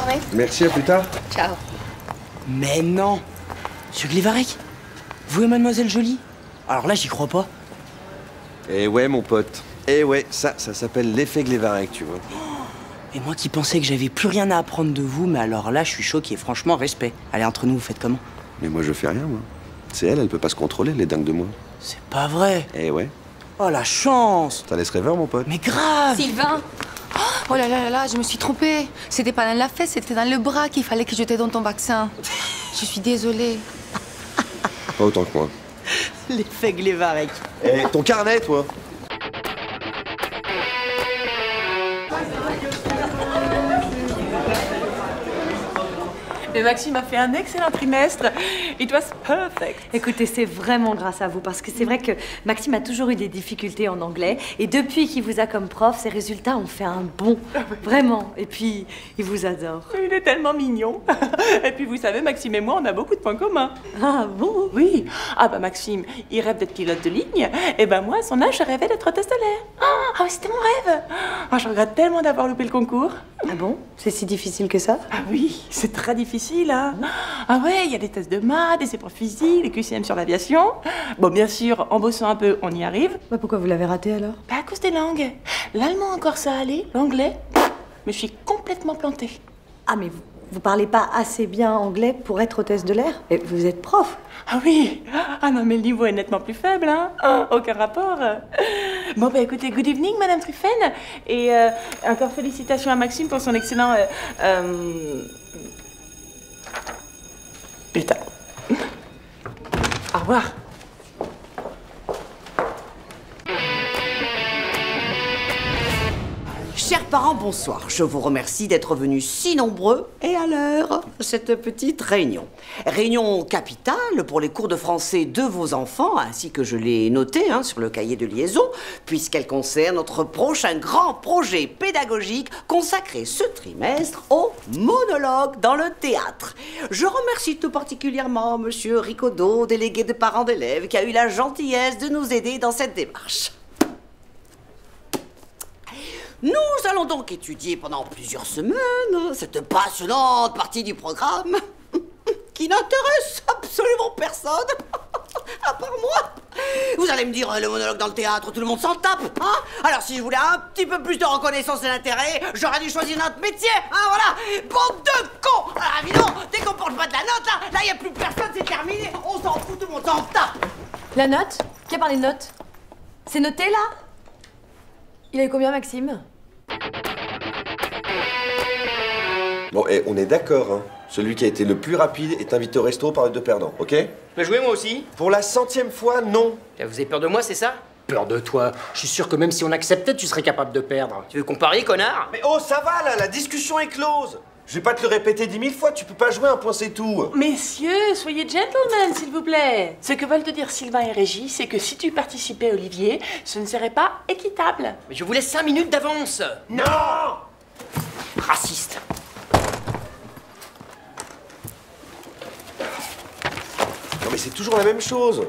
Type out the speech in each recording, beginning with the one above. vrai. Merci, à plus tard. Ciao. Mais non, monsieur Glévarec, vous et mademoiselle Jolie? Alors là, j'y crois pas. Eh ouais, mon pote. Eh ouais, ça s'appelle l'effet Glévarec, tu vois. Et moi qui pensais que j'avais plus rien à apprendre de vous, mais alors là, je suis choqué. Franchement, respect. Allez, entre nous, vous faites comment? Mais moi, je fais rien, moi. C'est elle peut pas se contrôler, elle est dingue de moi. C'est pas vrai. Eh ouais. Oh, la chance. T'as laissé rêveur, mon pote. Mais grave. Sylvain. Oh là là là là, je me suis trompée. C'était pas dans la fesse, c'était dans le bras qu'il fallait que je te donne ton vaccin. Je suis désolée. Pas autant que moi. L'effet Glévarec. Eh, ton carnet, toi. Mais Maxime a fait un excellent trimestre. It was perfect. Écoutez, c'est vraiment grâce à vous, parce que c'est vrai que Maxime a toujours eu des difficultés en anglais. Et depuis qu'il vous a comme prof, ses résultats ont fait un bond. Vraiment. Et puis, il vous adore. Il est tellement mignon. Et puis, vous savez, Maxime et moi, on a beaucoup de points communs. Ah bon? Oui. Ah bah Maxime, il rêve d'être pilote de ligne. Et ben moi, à son âge, je rêvais d'être hôtesse de l'air. Ah, c'était mon rêve. Ah, je regrette tellement d'avoir loupé le concours. Ah bon? C'est si difficile que ça? Ah oui, c'est très difficile. Là. Ah ouais, il y a des tests de maths, des épreuves physiques, des QCM sur l'aviation. Bon, bien sûr, en bossant un peu, on y arrive. Bah, pourquoi vous l'avez raté alors? Bah, à cause des langues. L'allemand encore ça allait, l'anglais, mais je suis complètement plantée. Ah mais vous parlez pas assez bien anglais pour être hôtesse de l'air? Et vous êtes prof? Ah oui. Ah non, mais le niveau est nettement plus faible, hein, aucun rapport. Bon bah écoutez, good evening madame Truffaine. Et encore félicitations à Maxime pour son excellent... Putain. Au revoir. Chers parents, bonsoir. Je vous remercie d'être venus si nombreux et à l'heure à cette petite réunion. Réunion capitale pour les cours de français de vos enfants, ainsi que je l'ai noté hein, sur le cahier de liaison, puisqu'elle concerne notre prochain grand projet pédagogique consacré ce trimestre au monologue dans le théâtre. Je remercie tout particulièrement monsieur Ricodeau, délégué de parents d'élèves, qui a eu la gentillesse de nous aider dans cette démarche. Nous allons donc étudier pendant plusieurs semaines cette passionnante partie du programme qui n'intéresse absolument personne, à part moi. Vous allez me dire, le monologue dans le théâtre, tout le monde s'en tape, hein? Alors si je voulais un petit peu plus de reconnaissance et d'intérêt, j'aurais dû choisir notre métier, hein, voilà. Bande de cons! Alors évidemment, dès qu'on porte pas de la note, là, y a plus personne, c'est terminé, on s'en fout, tout le monde s'en tape. La note? Qui a parlé de note? C'est noté, là? Il a eu combien, Maxime? Bon, et on est d'accord, hein. Celui qui a été le plus rapide est invité au resto par les deux perdants, ok? Je peux jouer, moi aussi? Pour la 100e fois, non. Vous avez peur de moi, c'est ça? Peur de toi? Je suis sûr que même si on acceptait, tu serais capable de perdre. Tu veux qu'on parie, connard? Mais oh, ça va, là, la discussion est close. Je vais pas te le répéter 10 000 fois, tu peux pas jouer, un point c'est tout. Messieurs, soyez gentlemen, s'il vous plaît. Ce que veulent te dire Sylvain et Régis, c'est que si tu participais, Olivier, ce ne serait pas équitable. Mais je vous laisse 5 minutes d'avance. Non! Raciste. Non mais c'est toujours la même chose.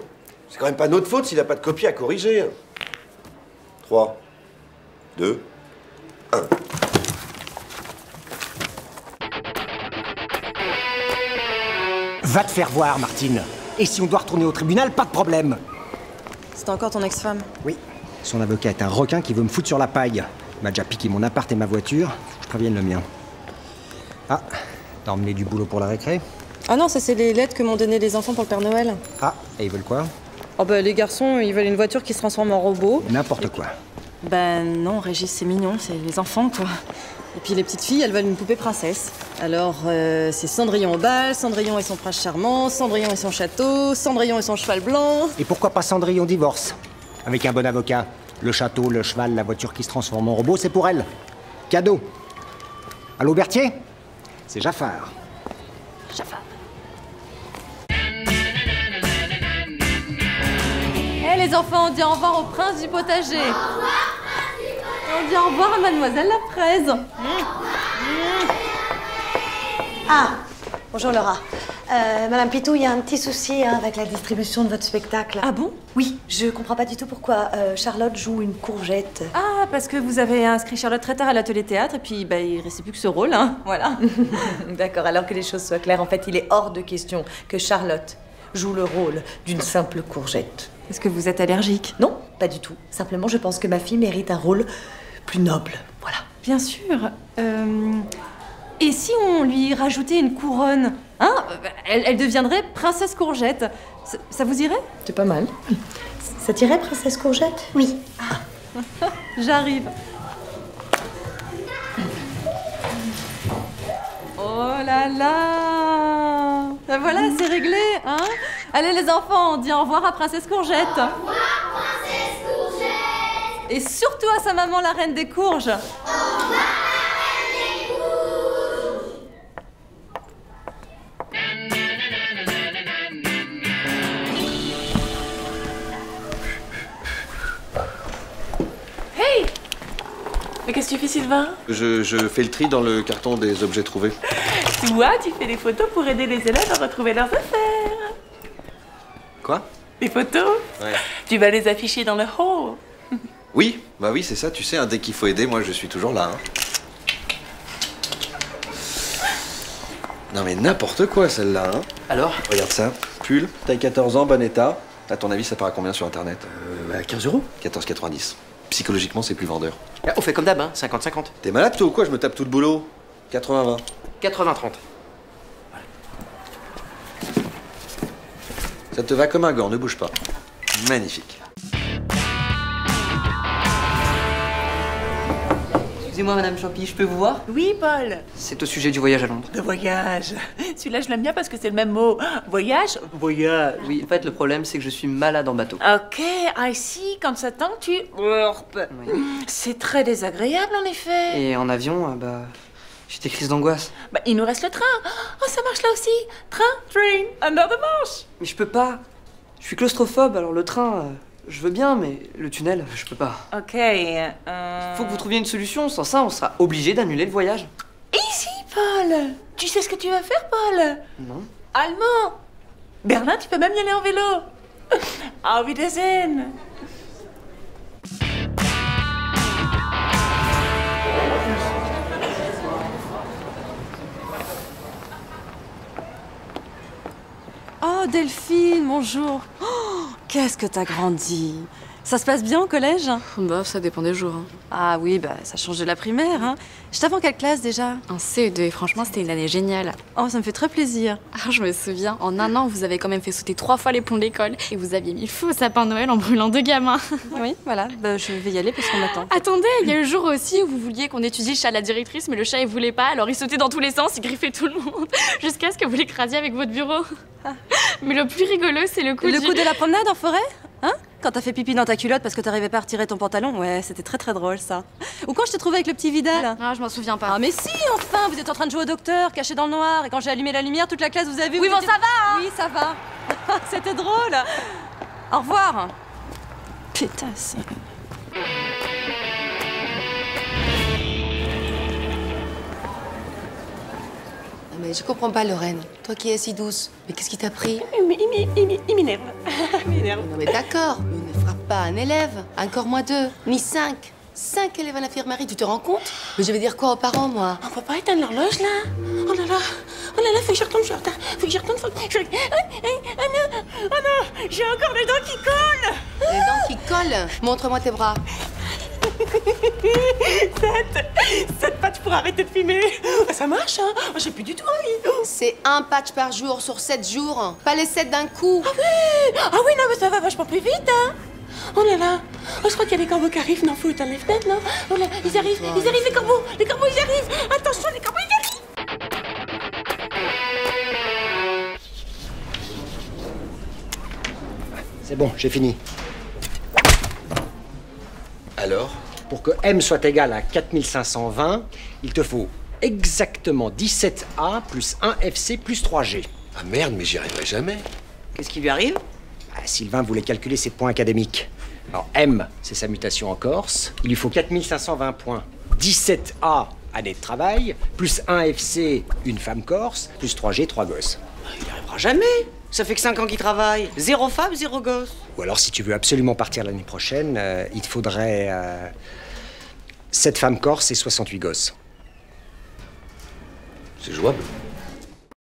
C'est quand même pas notre faute s'il a pas de copie à corriger. 3, 2, 1. Va te faire voir, Martine. Et si on doit retourner au tribunal, pas de problème. C'est encore ton ex-femme? Oui. Son avocat est un requin qui veut me foutre sur la paille. Il m'a déjà piqué mon appart et ma voiture. Faut que je prévienne le mien. Ah, t'as emmené du boulot pour la récré? Ah non, ça c'est les lettres que m'ont donné les enfants pour le Père Noël. Ah, et ils veulent quoi? Oh bah les garçons, ils veulent une voiture qui se transforme en robot. N'importe quoi. Ben non, Régis, c'est mignon, c'est les enfants quoi. Et puis les petites filles, elles veulent une poupée princesse. Alors, c'est Cendrillon au bal, Cendrillon et son prince charmant, Cendrillon et son château, Cendrillon et son cheval blanc... Et pourquoi pas Cendrillon divorce? Avec un bon avocat. Le château, le cheval, la voiture qui se transforme en robot, c'est pour elle. Cadeau. Allô, Bertier? C'est Jaffard. Jaffard. Hé, les enfants, on dit au revoir au prince du potager. Au revoir. On dit au revoir à mademoiselle la fraise. Mmh. Ah, bonjour Laura. Madame Pitou, il y a un petit souci hein, avec la distribution de votre spectacle. Ah bon? Oui, je comprends pas du tout pourquoi Charlotte joue une courgette. Ah, parce que vous avez inscrit Charlotte très tard à l'atelier théâtre et puis bah, il restait plus que ce rôle, hein, voilà. D'accord, alors que les choses soient claires, en fait, il est hors de question que Charlotte joue le rôle d'une simple courgette. Est-ce que vous êtes allergique? Non, pas du tout. Simplement, je pense que ma fille mérite un rôle plus noble, voilà. Bien sûr. Et si on lui rajoutait une couronne, hein, elle deviendrait Princesse Courgette. Ça vous irait? C'est pas mal. Ça t'irait, Princesse Courgette? Oui. Ah. J'arrive. Oh là là! Ben voilà, c'est réglé, hein? Allez les enfants, on dit au revoir à Princesse Courgette. Au revoir, Princesse Courgette. Et surtout à sa maman, la Reine des Courges. Au revoir. Mais qu'est-ce que tu fais, Sylvain? Je fais le tri dans le carton des objets trouvés. Toi, tu fais des photos pour aider les élèves à retrouver leurs affaires. Quoi? Des photos? Ouais. Tu vas les afficher dans le hall. Oui, bah oui, c'est ça, tu sais, hein, dès qu'il faut aider, moi je suis toujours là. Hein. Non mais n'importe quoi celle-là. Hein. Alors? Regarde ça, pull, taille 14 ans, bon état. À ton avis, ça part à combien sur internet? 15 euros. 14,90. Psychologiquement, c'est plus vendeur. Ah, on fait comme d'hab, hein, 50-50. T'es malade, toi, ou quoi? Je me tape tout le boulot. 80-20. 80-30. Ça te va comme un gant, ne bouge pas. Magnifique. Excusez-moi, madame Champy, je peux vous voir? Oui, Paul. C'est au sujet du voyage à Londres. Le voyage. Celui-là, je l'aime bien parce que c'est le même mot. Voyage? Voyage. Oui, en fait, le problème, c'est que je suis malade en bateau. Ok, I see. Quand ça tente, tu... Oui. C'est très désagréable, en effet. Et en avion, bah... j'ai des crises d'angoisse. Bah, il nous reste le train. Oh, ça marche là aussi. Train, train, another marche. Mais je peux pas. Je suis claustrophobe, alors le train... Je veux bien, mais le tunnel, je peux pas. Ok, Faut que vous trouviez une solution, sans ça, on sera obligé d'annuler le voyage. Easy, Paul! Tu sais ce que tu vas faire, Paul? Non. Allemand! Berlin, tu peux même y aller en vélo. Auf Wiedersehen. Oh, Delphine, bonjour. Oh, qu'est-ce que t'as grandi? Ça se passe bien au collège? Bah, ça dépend des jours. Hein. Ah oui, bah, ça change de la primaire. Hein. Je t'avais en quelle classe, déjà? En CE2, franchement, c'était une année géniale. Oh, ça me fait très plaisir. Ah, je me souviens, en un an, vous avez quand même fait sauter 3 fois les ponts de l'école. Et vous aviez mis feu au sapin Noël en brûlant 2 gamins. Oui, voilà, bah, je vais y aller parce qu'on m'attend. Attendez, il y a eu le jour aussi où vous vouliez qu'on étudie le chat à la directrice, mais le chat, il voulait pas, alors il sautait dans tous les sens, il griffait tout le monde, jusqu'à ce que vous l'écrasiez avec votre bureau. Ah. Mais le plus rigolo, c'est le coup du... Le coup de la promenade en forêt? Hein? Quand t'as fait pipi dans ta culotte parce que t'arrivais pas à retirer ton pantalon? Ouais, c'était très très drôle, ça. Ou quand je t'ai trouvé avec le petit Vidal? Ah, je m'en souviens pas. Ah, mais si, enfin! Vous êtes en train de jouer au docteur, caché dans le noir, et quand j'ai allumé la lumière, toute la classe, vous avez vu... Oui, bon, ça va, hein? Oui, ça va. C'était drôle. Au revoir. Pétasse. Mais je comprends pas, Lorraine. Toi qui es si douce, mais qu'est-ce qui t'a pris? Il m'énerve. Non mais d'accord, mais ne frappe pas un élève, encore moins 2, ni 5. 5 élèves à l'infirmerie, tu te rends compte? Mais je vais dire quoi aux parents, moi? On peut pas éteindre l'horloge, là? Oh là là, faut que je retourne, faut que je retourne, faut que je... Oh non, j'ai encore les dents qui collent! Les dents qui collent? Montre-moi tes bras. 7 patchs pour arrêter de fumer. Ça marche, hein? J'ai plus du tout envie. C'est 1 patch par jour sur 7 jours. Pas les 7 d'un coup. Ah oui, non, mais ça va vachement plus vite, hein? Oh là là, oh, je crois qu'il y a des corbeaux qui arrivent. Non, faut éteindre les fenêtres, non? Oh là, ils arrivent, les corbeaux, ils arrivent. Attention, les corbeaux, ils arrivent. C'est bon, j'ai fini. Alors? Pour que M soit égal à 4520, il te faut exactement 17A plus 1FC plus 3G. Ah merde, mais j'y arriverai jamais. Qu'est-ce qui lui arrive? Ah, Sylvain voulait calculer ses points académiques. Alors M, c'est sa mutation en Corse. Il lui faut 4520 points. 17A, année de travail, plus 1FC, une femme corse, plus 3G, 3 gosses. Il n'y arrivera jamais. Ça fait que 5 ans qu'il travaille. Zéro femme, zéro gosse. Ou alors, si tu veux absolument partir l'année prochaine, il te faudrait 7 femmes corses et 68 gosses. C'est jouable.